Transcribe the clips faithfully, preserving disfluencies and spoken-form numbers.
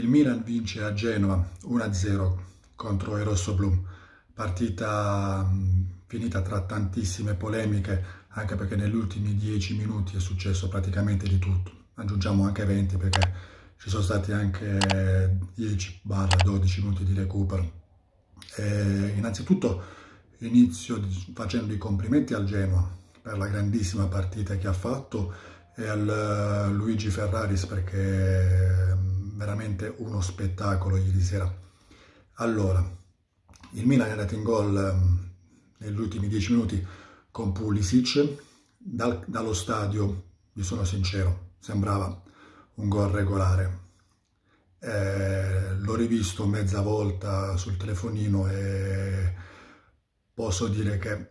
Il Milan vince a Genova uno a zero contro i rossoblù, partita finita tra tantissime polemiche, anche perché negli ultimi dieci minuti è successo praticamente di tutto, aggiungiamo anche venti perché ci sono stati anche dieci dodici minuti di recupero. E innanzitutto inizio facendo i complimenti al Genoa per la grandissima partita che ha fatto e al Luigi Ferraris perché veramente uno spettacolo ieri sera. Allora, il Milan è andato in gol negli ultimi dieci minuti con Pulisic. Dal, dallo stadio, vi sono sincero, sembrava un gol regolare. Eh, l'ho rivisto mezza volta sul telefonino e posso dire che,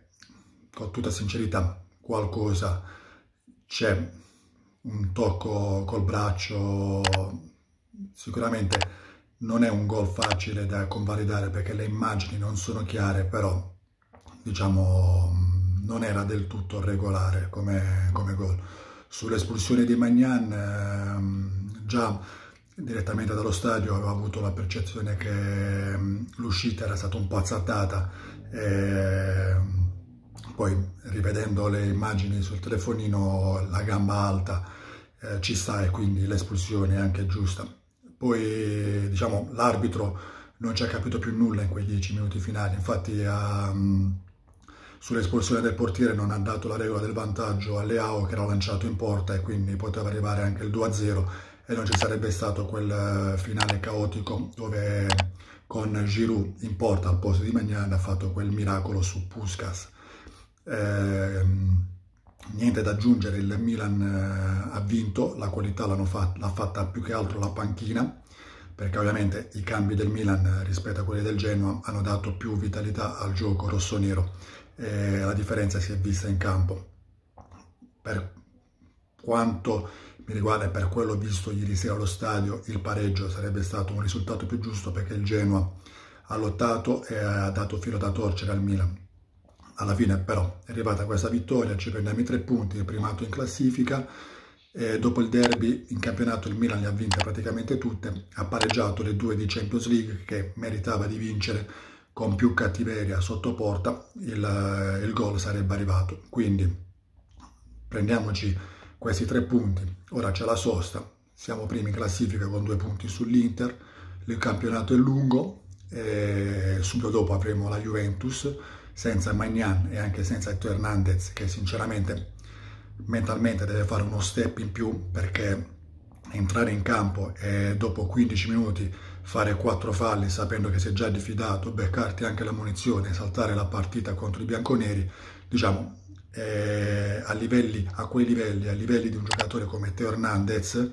con tutta sincerità, qualcosa c'è, un tocco col braccio. Sicuramente non è un gol facile da convalidare perché le immagini non sono chiare, però diciamo non era del tutto regolare come, come gol. Sull'espulsione di Maignan, ehm, già direttamente dallo stadio avevo avuto la percezione che ehm, l'uscita era stata un po' azzattata e poi rivedendo le immagini sul telefonino la gamba alta eh, ci sta e quindi l'espulsione è anche giusta. Poi diciamo l'arbitro non ci ha capito più nulla in quei dieci minuti finali, infatti um, sull'espulsione del portiere non ha dato la regola del vantaggio a Leao che era lanciato in porta e quindi poteva arrivare anche il due a zero e non ci sarebbe stato quel finale caotico dove con Giroud in porta al posto di Maignan ha fatto quel miracolo su Puskas. Eh, niente da aggiungere, il Milan eh, ha vinto, la qualità l'ha fatta, fatta più che altro la panchina, perché ovviamente i cambi del Milan rispetto a quelli del Genoa hanno dato più vitalità al gioco rossonero e la differenza si è vista in campo. Per quanto mi riguarda e per quello visto ieri sera allo stadio, il pareggio sarebbe stato un risultato più giusto perché il Genoa ha lottato e ha dato filo da torcere al Milan. Alla fine però è arrivata questa vittoria, ci prendiamo i tre punti, il primato in classifica. E dopo il derby in campionato il Milan le ha vinte praticamente tutte, ha pareggiato le due di Champions League che meritava di vincere con più cattiveria sotto porta, il, il gol sarebbe arrivato. Quindi prendiamoci questi tre punti, ora c'è la sosta, siamo primi in classifica con due punti sull'Inter, il campionato è lungo e subito dopo avremo la Juventus senza Maignan e anche senza Teo Hernandez che sinceramente mentalmente deve fare uno step in più perché entrare in campo e dopo quindici minuti fare quattro falli sapendo che sei già diffidato, beccarti anche la munizione, saltare la partita contro i bianconeri, diciamo eh, a, livelli, a quei livelli, a livelli di un giocatore come Teo Hernandez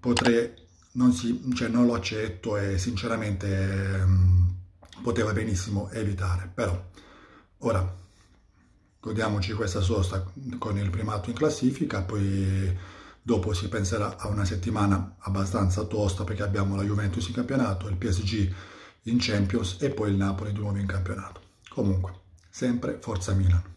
potrei, non, si, cioè non lo accetto e sinceramente eh, poteva benissimo evitare, però ora godiamoci questa sosta con il primato in classifica, poi dopo si penserà a una settimana abbastanza tosta perché abbiamo la Juventus in campionato, il P S G in Champions e poi il Napoli di nuovo in campionato. Comunque, sempre Forza Milan.